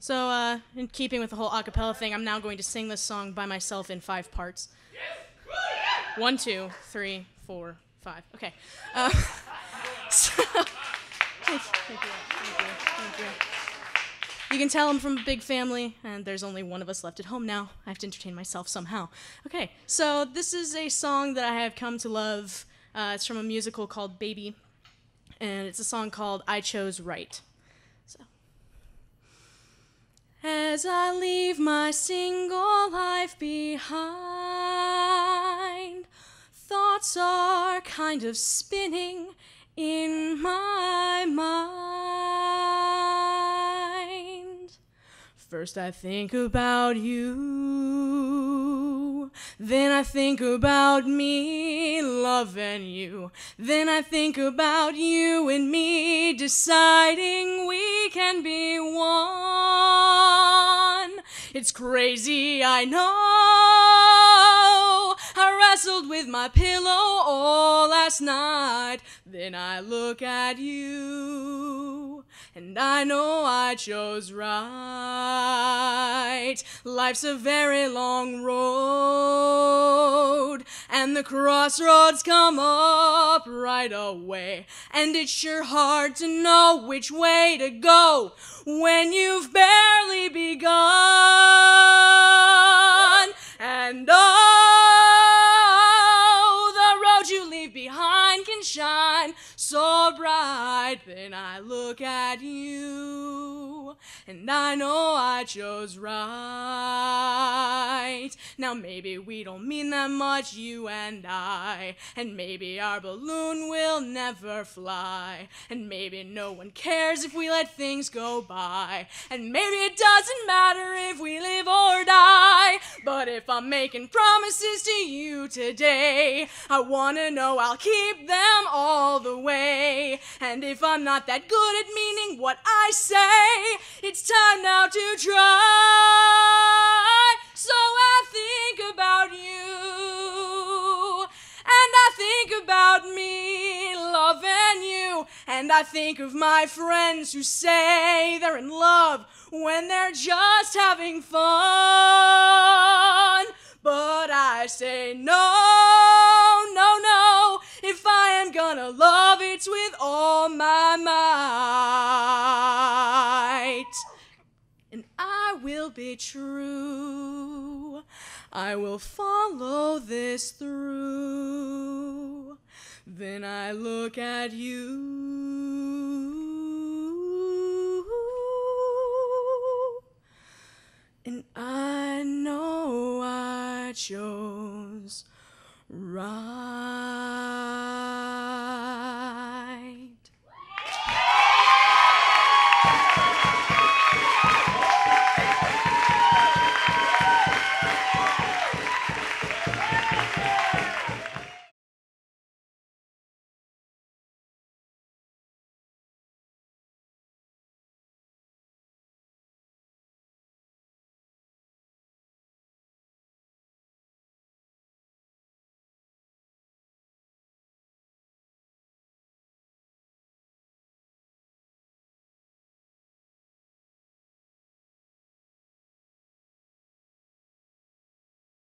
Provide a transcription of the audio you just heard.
So, in keeping with the whole a cappella thing, I'm now going to sing this song by myself in 5 parts. Yes. 1, 2, 3, 4, 5. Okay. So, thank you. You can tell I'm from a big family, and there's only one of us left at home now. I have to entertain myself somehow. Okay, so this is a song that I have come to love. It's from a musical called Baby, and it's a song called I Chose Right. As I leave my single life behind, thoughts are kind of spinning in my mind. First I think about you, then I think about me loving you, then I think about you and me deciding we can be one. It's crazy, I know. I wrestled with my pillow all last night. Then I look at you, and I know I chose right. Life's a very long road, and the crossroads come up right away. And it's sure hard to know which way to go when you've barely begun. And oh, the road you leave behind can shine so bright. Then I look at you, and I know I chose right. Now maybe we don't mean that much, you and I, and maybe our balloon will never fly, and maybe no one cares if we let things go by, and maybe it doesn't matter if we live or die. But if I'm making promises to you today, I wanna know I'll keep them all the way. And if I'm not that good at meaning what I say, it's time now to try. So I think about you, and I think about me loving you, and I think of my friends who say they're in love when they're just having fun. But I say no, if I am gonna love, it's with all my might. And I will be true, I will follow this through. Then I look at you, and I know I chose right.